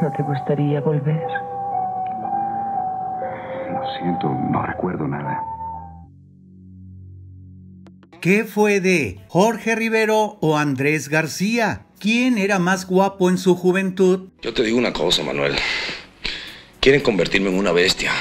¿No te gustaría volver? Lo siento, no recuerdo nada. ¿Qué fue de Jorge Rivero o Andrés García? ¿Quién era más guapo en su juventud? Yo te digo una cosa, Manuel. Quieren convertirme en una bestia.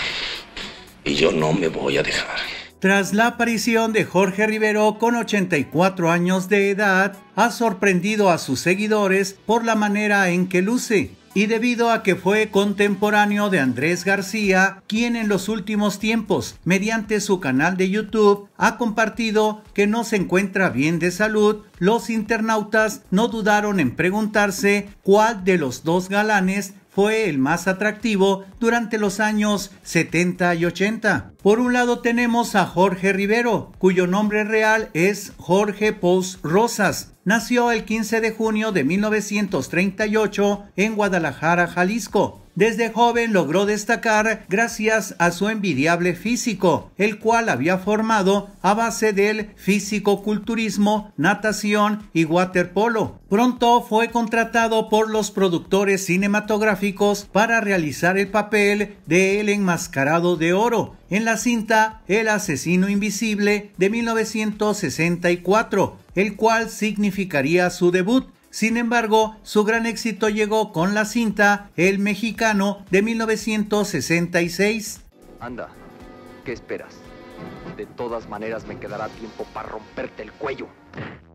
Y yo no me voy a dejar. Tras la aparición de Jorge Rivero con 84 años de edad, ha sorprendido a sus seguidores por la manera en que luce. Y debido a que fue contemporáneo de Andrés García, quien en los últimos tiempos, mediante su canal de YouTube, ha compartido que no se encuentra bien de salud, los internautas no dudaron en preguntarse cuál de los dos galanes fue el más atractivo durante los años 70 y 80. Por un lado tenemos a Jorge Rivero, cuyo nombre real es Jorge Pous Rosas. Nació el 15 de junio de 1938 en Guadalajara, Jalisco. Desde joven logró destacar gracias a su envidiable físico, el cual había formado a base del físico-culturismo, natación y waterpolo. Pronto fue contratado por los productores cinematográficos para realizar el papel de El Enmascarado de Oro en la cinta El Asesino Invisible de 1964, el cual significaría su debut. Sin embargo, su gran éxito llegó con la cinta El Mexicano de 1966. Anda, ¿qué esperas? De todas maneras me quedará tiempo para romperte el cuello.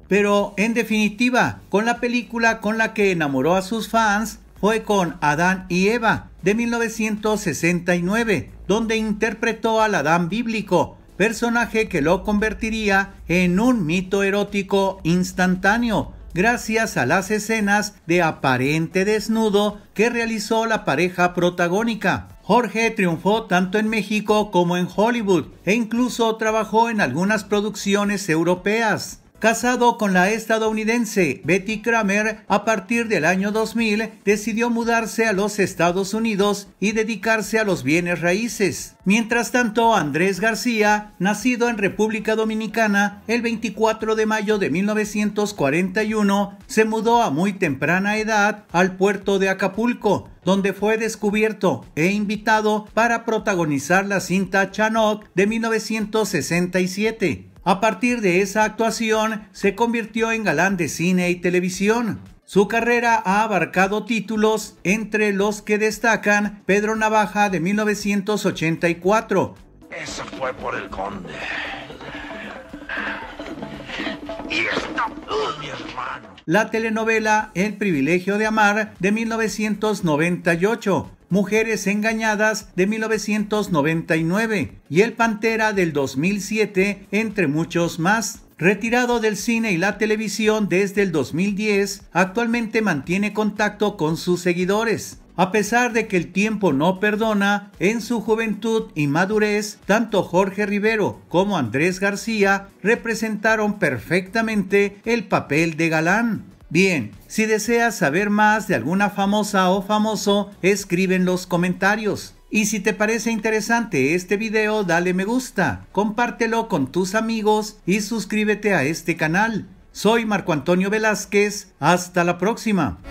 Pero, en definitiva, con la película con la que enamoró a sus fans fue con Adán y Eva de 1969, donde interpretó al Adán bíblico, personaje que lo convertiría en un mito erótico instantáneo, gracias a las escenas de aparente desnudo que realizó la pareja protagónica. Jorge triunfó tanto en México como en Hollywood e incluso trabajó en algunas producciones europeas. Casado con la estadounidense Betty Kramer, a partir del año 2000 decidió mudarse a los Estados Unidos y dedicarse a los bienes raíces. Mientras tanto, Andrés García, nacido en República Dominicana el 24 de mayo de 1941, se mudó a muy temprana edad al puerto de Acapulco, donde fue descubierto e invitado para protagonizar la cinta Chanoc de 1967. A partir de esa actuación, se convirtió en galán de cine y televisión. Su carrera ha abarcado títulos entre los que destacan Pedro Navaja de 1984. Eso fue por el conde. Y esta por mi hermano. La telenovela El privilegio de amar de 1998. Mujeres engañadas de 1999 y El Pantera del 2007, entre muchos más. Retirado del cine y la televisión desde el 2010, actualmente mantiene contacto con sus seguidores. A pesar de que el tiempo no perdona, en su juventud y madurez, tanto Jorge Rivero como Andrés García representaron perfectamente el papel de galán. Bien, si deseas saber más de alguna famosa o famoso, escribe en los comentarios. Y si te parece interesante este video, dale me gusta, compártelo con tus amigos y suscríbete a este canal. Soy Marco Antonio Velázquez, hasta la próxima.